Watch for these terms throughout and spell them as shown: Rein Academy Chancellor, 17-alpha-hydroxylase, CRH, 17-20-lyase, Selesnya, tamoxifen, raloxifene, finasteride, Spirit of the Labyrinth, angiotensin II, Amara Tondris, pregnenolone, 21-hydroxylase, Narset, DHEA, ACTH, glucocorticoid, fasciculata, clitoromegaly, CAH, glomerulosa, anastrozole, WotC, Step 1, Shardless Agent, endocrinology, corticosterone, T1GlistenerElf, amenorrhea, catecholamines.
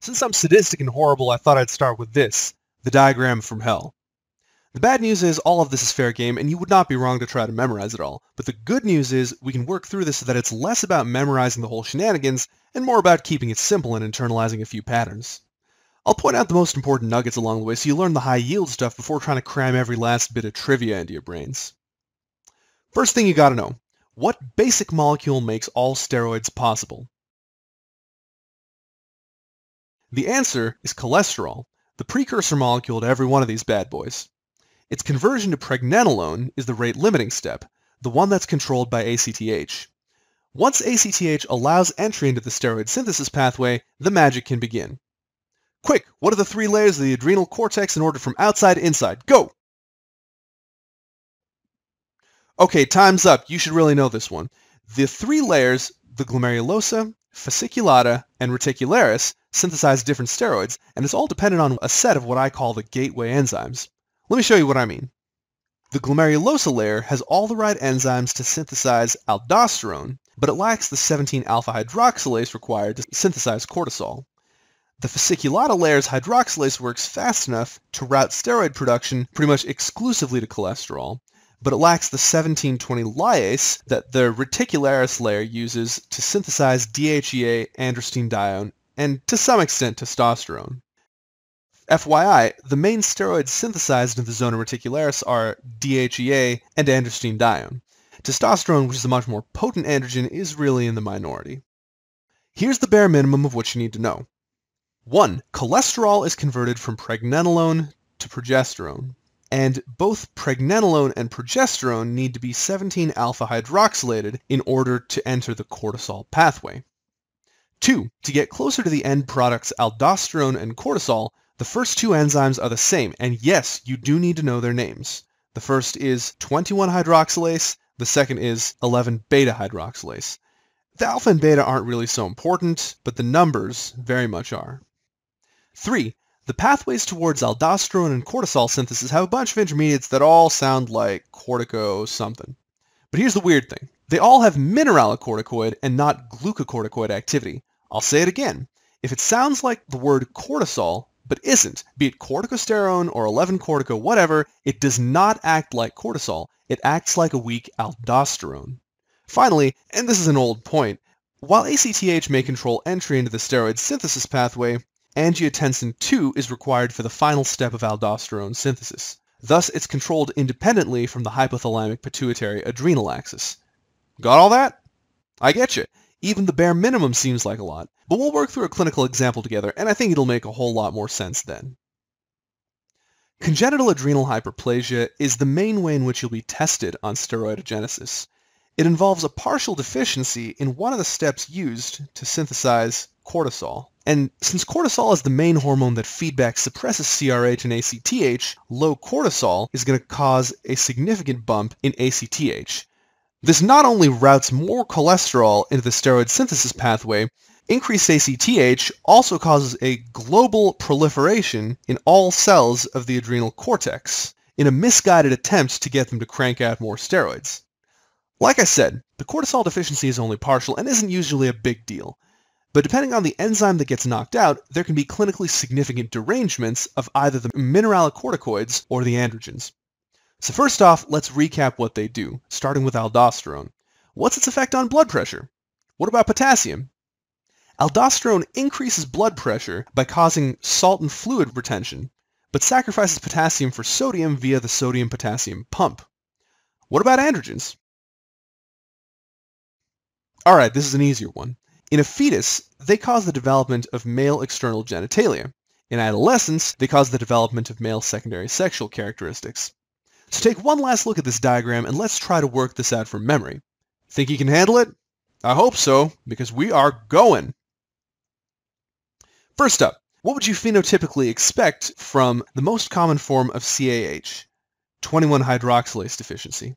Since I'm sadistic and horrible, I thought I'd start with this, the diagram from hell. The bad news is all of this is fair game, and you would not be wrong to try to memorize it all. But the good news is we can work through this so that it's less about memorizing the whole shenanigans and more about keeping it simple and internalizing a few patterns. I'll point out the most important nuggets along the way so you learn the high-yield stuff before trying to cram every last bit of trivia into your brains. First thing you gotta know, what basic molecule makes all steroids possible? The answer is cholesterol, the precursor molecule to every one of these bad boys. Its conversion to pregnenolone is the rate-limiting step, the one that's controlled by ACTH. Once ACTH allows entry into the steroid synthesis pathway, the magic can begin. Quick, what are the three layers of the adrenal cortex in order from outside to inside? Go! Okay, time's up. You should really know this one. The three layers, the glomerulosa, fasciculata, and reticularis, synthesize different steroids, and it's all dependent on a set of what I call the gateway enzymes. Let me show you what I mean. The glomerulosa layer has all the right enzymes to synthesize aldosterone, but it lacks the 17-alpha-hydroxylase required to synthesize cortisol. The fasciculata layer's hydroxylase works fast enough to route steroid production pretty much exclusively to cholesterol, but it lacks the 17-20-lyase that the reticularis layer uses to synthesize DHEA, androstenedione, and to some extent testosterone. FYI, the main steroids synthesized in the zona reticularis are DHEA and androstenedione. Testosterone, which is a much more potent androgen, is really in the minority. Here's the bare minimum of what you need to know. 1. Cholesterol is converted from pregnenolone to progesterone, and both pregnenolone and progesterone need to be 17-alpha-hydroxylated in order to enter the cortisol pathway. 2. To get closer to the end products aldosterone and cortisol, the first two enzymes are the same, and yes, you do need to know their names. The first is 21-hydroxylase, the second is 11-beta-hydroxylase. The alpha and beta aren't really so important, but the numbers very much are. 3. The pathways towards aldosterone and cortisol synthesis have a bunch of intermediates that all sound like cortico-something. But here's the weird thing. They all have mineralocorticoid and not glucocorticoid activity. I'll say it again. If it sounds like the word cortisol, but isn't, be it corticosterone or 11-cortico, whatever, it does not act like cortisol. It acts like a weak aldosterone. Finally, and this is an old point, while ACTH may control entry into the steroid synthesis pathway, angiotensin II is required for the final step of aldosterone synthesis. Thus, it's controlled independently from the hypothalamic pituitary adrenal axis. Got all that? I get you. Even the bare minimum seems like a lot, but we'll work through a clinical example together, and I think it'll make a whole lot more sense then. Congenital adrenal hyperplasia is the main way in which you'll be tested on steroidogenesis. It involves a partial deficiency in one of the steps used to synthesize cortisol. And since cortisol is the main hormone that feedback suppresses CRH and ACTH, low cortisol is going to cause a significant bump in ACTH. This not only routes more cholesterol into the steroid synthesis pathway, increased ACTH also causes a global proliferation in all cells of the adrenal cortex in a misguided attempt to get them to crank out more steroids. Like I said, the cortisol deficiency is only partial and isn't usually a big deal, but depending on the enzyme that gets knocked out, there can be clinically significant derangements of either the mineralocorticoids or the androgens. So first off, let's recap what they do, starting with aldosterone. What's its effect on blood pressure? What about potassium? Aldosterone increases blood pressure by causing salt and fluid retention, but sacrifices potassium for sodium via the sodium-potassium pump. What about androgens? Alright, this is an easier one. In a fetus, they cause the development of male external genitalia. In adolescence, they cause the development of male secondary sexual characteristics. So take one last look at this diagram and let's try to work this out from memory. Think you can handle it? I hope so, because we are going! First up, what would you phenotypically expect from the most common form of CAH, 21-hydroxylase deficiency?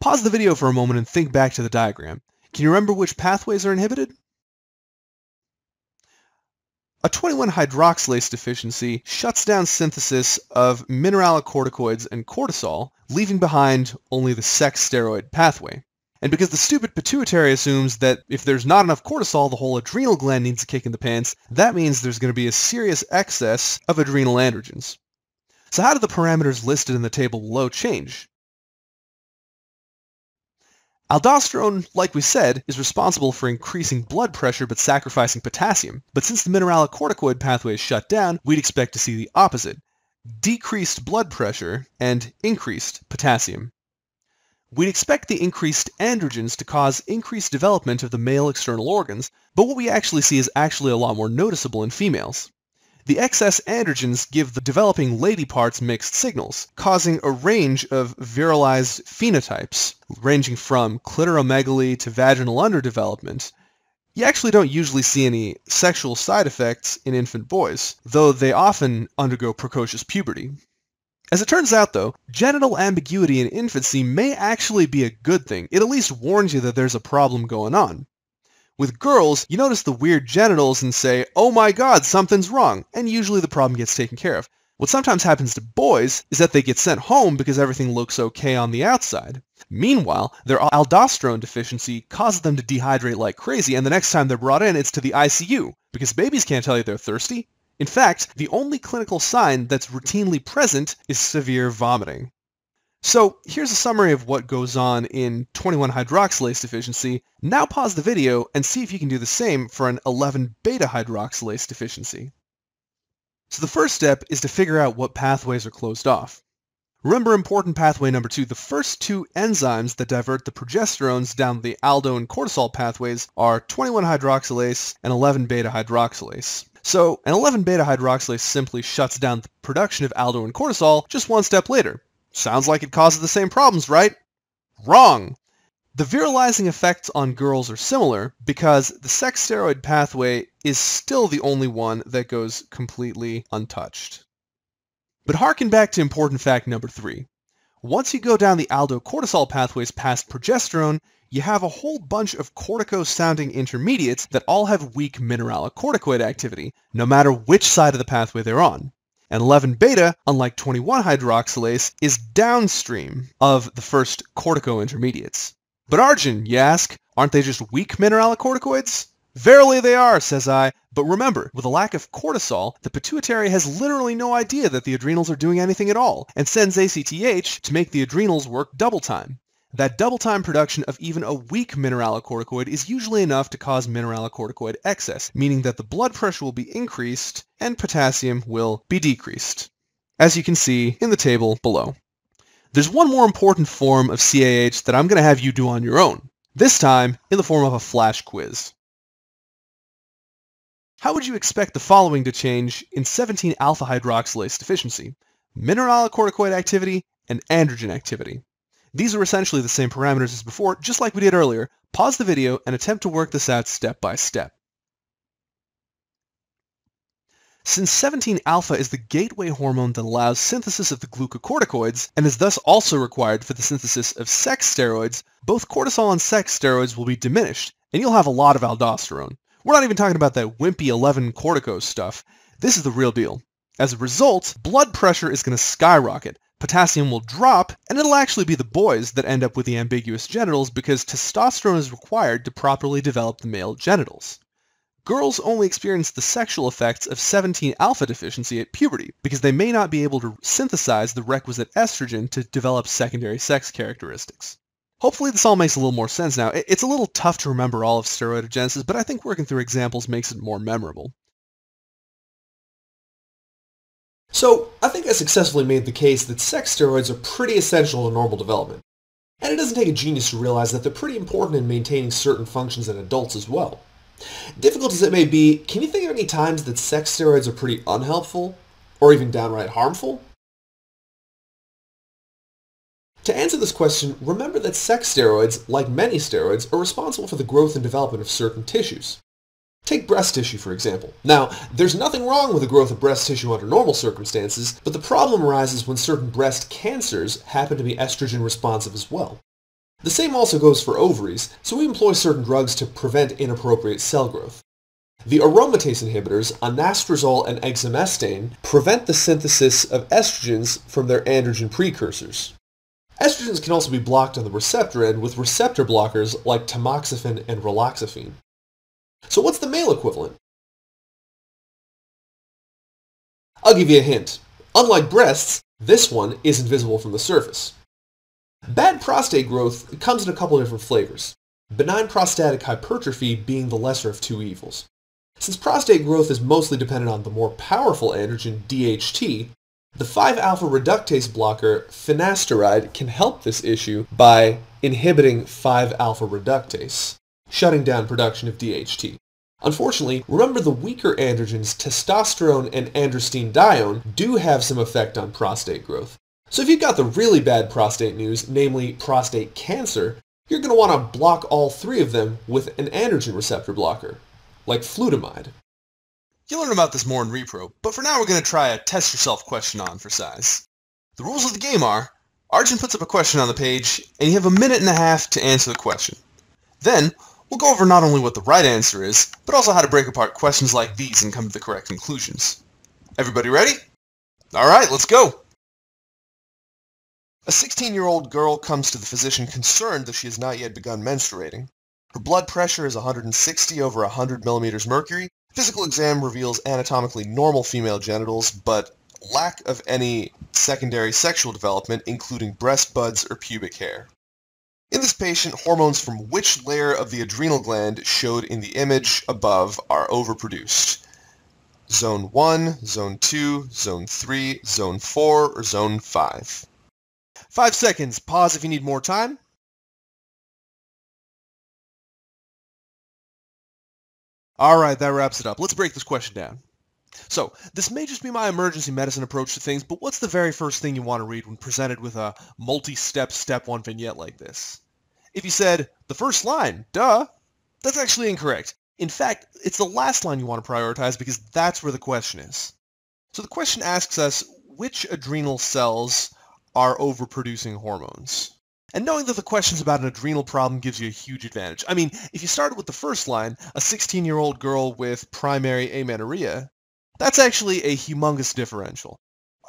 Pause the video for a moment and think back to the diagram. Can you remember which pathways are inhibited? A 21-hydroxylase deficiency shuts down synthesis of mineralocorticoids and cortisol, leaving behind only the sex steroid pathway. And because the stupid pituitary assumes that if there's not enough cortisol, the whole adrenal gland needs a kick in the pants, that means there's going to be a serious excess of adrenal androgens. So how do the parameters listed in the table below change? Aldosterone, like we said, is responsible for increasing blood pressure but sacrificing potassium. But since the mineralocorticoid pathway is shut down, we'd expect to see the opposite: decreased blood pressure and increased potassium. We'd expect the increased androgens to cause increased development of the male external organs, but what we actually see is a lot more noticeable in females. The excess androgens give the developing lady parts mixed signals, causing a range of virilized phenotypes, ranging from clitoromegaly to vaginal underdevelopment. You actually don't usually see any sexual side effects in infant boys, though they often undergo precocious puberty. As it turns out, though, genital ambiguity in infancy may actually be a good thing. It at least warns you that there's a problem going on. With girls, you notice the weird genitals and say, "Oh my god, something's wrong," and usually the problem gets taken care of. What sometimes happens to boys is that they get sent home because everything looks okay on the outside. Meanwhile, their aldosterone deficiency causes them to dehydrate like crazy, and the next time they're brought in, it's to the ICU, because babies can't tell you they're thirsty. In fact, the only clinical sign that's routinely present is severe vomiting. So here's a summary of what goes on in 21-hydroxylase deficiency. Now pause the video and see if you can do the same for an 11-beta-hydroxylase deficiency. So the first step is to figure out what pathways are closed off. Remember important pathway number 2, the first two enzymes that divert the progesterones down the aldo and cortisol pathways are 21-hydroxylase and 11-beta-hydroxylase. So an 11-beta-hydroxylase simply shuts down the production of aldo and cortisol just one step later. Sounds like it causes the same problems, right? Wrong! The virilizing effects on girls are similar because the sex steroid pathway is still the only one that goes completely untouched. But harken back to important fact number 3. Once you go down the aldocortisol pathways past progesterone, you have a whole bunch of cortico-sounding intermediates that all have weak mineralocorticoid activity, no matter which side of the pathway they're on. And 11-beta, unlike 21-hydroxylase, is downstream of the first cortico-intermediates. But Arjun, you ask, aren't they just weak mineralocorticoids? Verily they are, says I, but remember, with a lack of cortisol, the pituitary has literally no idea that the adrenals are doing anything at all, and sends ACTH to make the adrenals work double time. That double time production of even a weak mineralocorticoid is usually enough to cause mineralocorticoid excess, meaning that the blood pressure will be increased and potassium will be decreased, as you can see in the table below. There's one more important form of CAH that I'm going to have you do on your own, this time in the form of a flash quiz. How would you expect the following to change in 17-alpha-hydroxylase deficiency? Mineralocorticoid activity and androgen activity. These are essentially the same parameters as before, just like we did earlier. Pause the video and attempt to work this out step by step. Since 17-alpha is the gateway hormone that allows synthesis of the glucocorticoids, and is thus also required for the synthesis of sex steroids, both cortisol and sex steroids will be diminished, and you'll have a lot of aldosterone. We're not even talking about that wimpy 11-cortico stuff. This is the real deal. As a result, blood pressure is going to skyrocket. Potassium will drop, and it'll actually be the boys that end up with the ambiguous genitals because testosterone is required to properly develop the male genitals. Girls only experience the sexual effects of 17-alpha deficiency at puberty because they may not be able to synthesize the requisite estrogen to develop secondary sex characteristics. Hopefully this all makes a little more sense now. It's a little tough to remember all of steroidogenesis, but I think working through examples makes it more memorable. So, I think I successfully made the case that sex steroids are pretty essential to normal development. And it doesn't take a genius to realize that they're pretty important in maintaining certain functions in adults as well. Difficult as it may be, can you think of any times that sex steroids are pretty unhelpful, or even downright harmful? To answer this question, remember that sex steroids, like many steroids, are responsible for the growth and development of certain tissues. Take breast tissue, for example. Now, there's nothing wrong with the growth of breast tissue under normal circumstances, but the problem arises when certain breast cancers happen to be estrogen responsive as well. The same also goes for ovaries, so we employ certain drugs to prevent inappropriate cell growth. The aromatase inhibitors, anastrozole and exemestane, prevent the synthesis of estrogens from their androgen precursors. Estrogens can also be blocked on the receptor end with receptor blockers like tamoxifen and raloxifene. So what's the male equivalent? I'll give you a hint. Unlike breasts, this one isn't visible from the surface. Bad prostate growth comes in a couple of different flavors, benign prostatic hypertrophy being the lesser of two evils. Since prostate growth is mostly dependent on the more powerful androgen, DHT, the 5-alpha reductase blocker, finasteride, can help this issue by inhibiting 5-alpha reductase, shutting down production of DHT. Unfortunately, remember the weaker androgens, testosterone and androstenedione, do have some effect on prostate growth. So if you've got the really bad prostate news, namely prostate cancer, you're going to want to block all three of them with an androgen receptor blocker, like flutamide. You'll learn about this more in Repro, but for now we're going to try a test yourself question on for size. The rules of the game are, Arjun puts up a question on the page, and you have a minute and a half to answer the question. Then, we'll go over not only what the right answer is, but also how to break apart questions like these and come to the correct conclusions. Everybody ready? Alright, let's go! A 16-year-old girl comes to the physician concerned that she has not yet begun menstruating. Her blood pressure is 160 over 100 millimeters mercury. Physical exam reveals anatomically normal female genitals, but lack of any secondary sexual development, including breast buds or pubic hair. In this patient, hormones from which layer of the adrenal gland showed in the image above are overproduced? Zone 1, Zone 2, Zone 3, Zone 4, or Zone 5? 5 seconds. Pause if you need more time. Alright, that wraps it up. Let's break this question down. So, this may just be my emergency medicine approach to things, but what's the very first thing you want to read when presented with a multi-step, step one vignette like this? If you said, the first line, duh, that's actually incorrect. In fact, it's the last line you want to prioritize because that's where the question is. So the question asks us, which adrenal cells are overproducing hormones? And knowing that the question's about an adrenal problem gives you a huge advantage. I mean, if you started with the first line, a 16-year-old girl with primary amenorrhea, that's actually a humongous differential.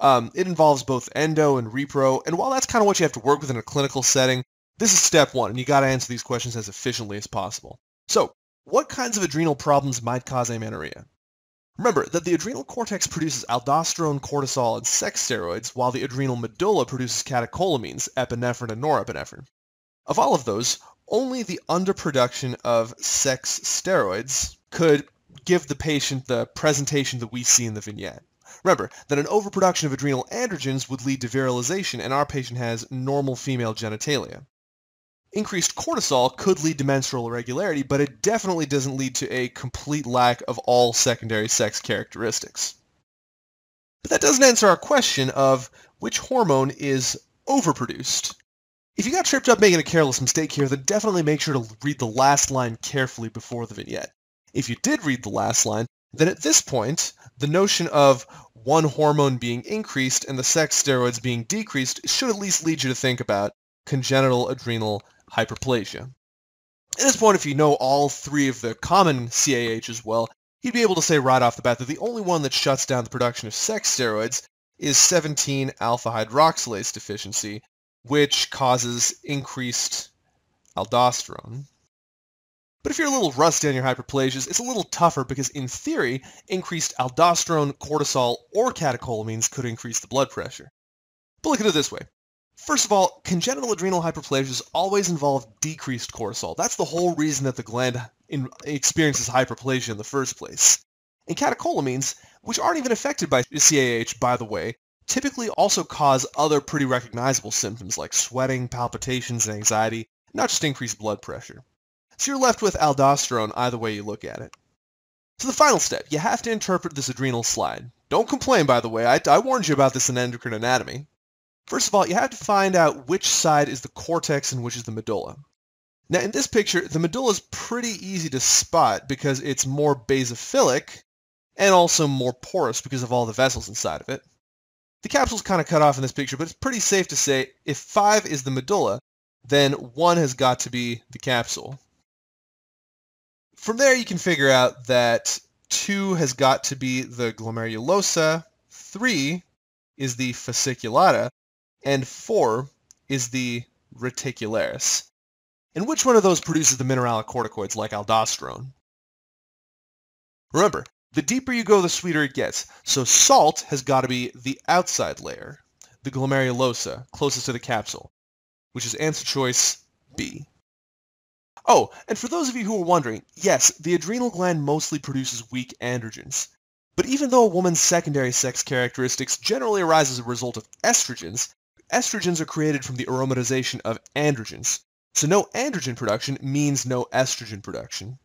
It involves both endo and repro, and while that's kind of what you have to work with in a clinical setting, this is step one, and you got to answer these questions as efficiently as possible. So, what kinds of adrenal problems might cause amenorrhea? Remember that the adrenal cortex produces aldosterone, cortisol, and sex steroids, while the adrenal medulla produces catecholamines, epinephrine, and norepinephrine. Of all of those, only the underproduction of sex steroids could give the patient the presentation that we see in the vignette. Remember that an overproduction of adrenal androgens would lead to virilization, and our patient has normal female genitalia. Increased cortisol could lead to menstrual irregularity, but it definitely doesn't lead to a complete lack of all secondary sex characteristics. But that doesn't answer our question of which hormone is overproduced. If you got tripped up making a careless mistake here, then definitely make sure to read the last line carefully before the vignette. If you did read the last line, then at this point, the notion of one hormone being increased and the sex steroids being decreased should at least lead you to think about congenital adrenal hyperplasia. At this point, if you know all three of the common CAHs well, you'd be able to say right off the bat that the only one that shuts down the production of sex steroids is 17-alpha-hydroxylase deficiency, which causes increased aldosterone. But if you're a little rusty on your hyperplasias, it's a little tougher because, in theory, increased aldosterone, cortisol, or catecholamines could increase the blood pressure. But look at it this way. First of all, congenital adrenal hyperplasias always involve decreased cortisol. That's the whole reason that the gland experiences hyperplasia in the first place. And catecholamines, which aren't even affected by CAH, by the way, typically also cause other pretty recognizable symptoms like sweating, palpitations, and anxiety, not just increased blood pressure. So you're left with aldosterone either way you look at it. So the final step, you have to interpret this adrenal slide. Don't complain, by the way. I warned you about this in endocrine anatomy. First of all, you have to find out which side is the cortex and which is the medulla. Now, in this picture, the medulla is pretty easy to spot because it's more basophilic and also more porous because of all the vessels inside of it. The capsule's kind of cut off in this picture, but it's pretty safe to say if 5 is the medulla, then 1 has got to be the capsule. From there, you can figure out that 2 has got to be the glomerulosa, 3 is the fasciculata, and 4 is the reticularis. And which one of those produces the mineralocorticoids like aldosterone? Remember, the deeper you go, the sweeter it gets. So salt has got to be the outside layer, the glomerulosa, closest to the capsule, which is answer choice B. Oh, and for those of you who are wondering, yes, the adrenal gland mostly produces weak androgens. But even though a woman's secondary sex characteristics generally arise as a result of estrogens, estrogens are created from the aromatization of androgens. So no androgen production means no estrogen production.